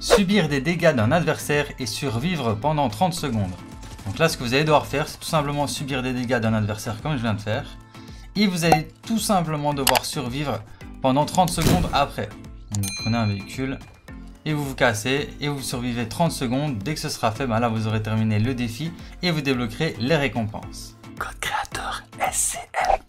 subir des dégâts d'un adversaire et survivre pendant 30 secondes. Donc là, ce que vous allez devoir faire, c'est tout simplement subir des dégâts d'un adversaire comme je viens de faire. Et vous allez tout simplement devoir survivre pendant 30 secondes après. Donc vous prenez un véhicule et vous vous cassez et vous survivez 30 secondes. Dès que ce sera fait, ben là, vous aurez terminé le défi et vous débloquerez les récompenses. Code créateur SCM.